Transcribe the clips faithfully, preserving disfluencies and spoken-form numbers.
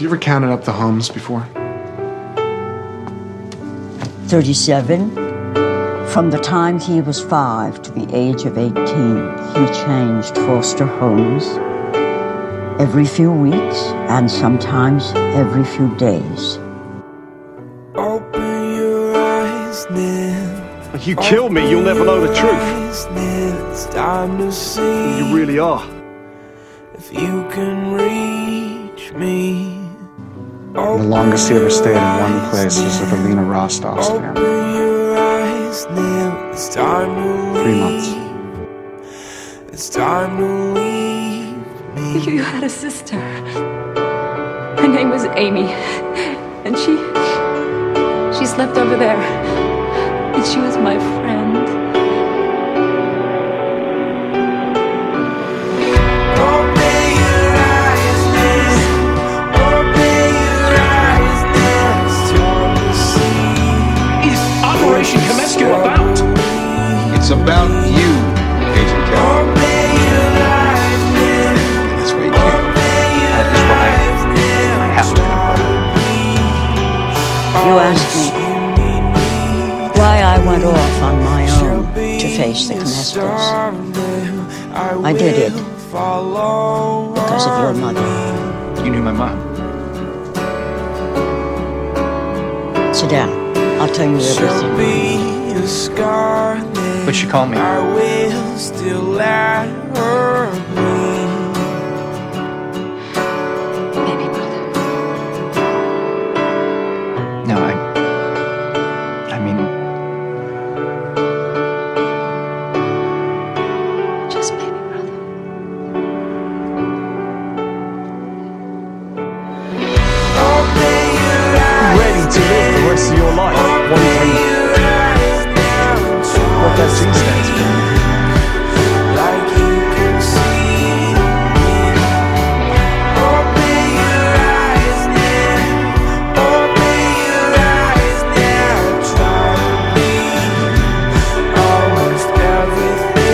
Have you ever counted up the homes before? thirty-seven. From the time he was five to the age of eighteen, he changed foster homes every few weeks and sometimes every few days. Open your eyes now. If you kill me, you'll never know the truth. You really are. If you can reach me. The longest he ever stayed in one place was with Alina Rostov's family. Three months. It's time to leave me. You had a sister. Her name was Amy. And she... she slept over there. And she was my friend. About? It's about you, Agent Callen. That's where you came. That is what I, I have been about. You asked me why I went off on my own to face the Comiscus. I did it because of your mother. You knew my mom. Sit down. I'll tell you everything. But she called me. I will still let her be. Baby brother. No, I... I mean... just baby brother. Ready to live the rest of your life. One thing, what that scene stands for.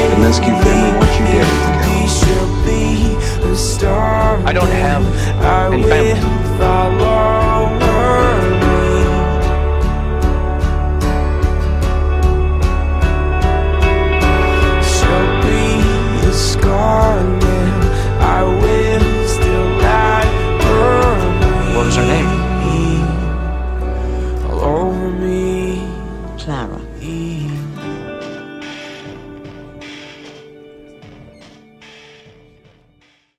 The Comiscus family wants you to everything else. I don't have any family.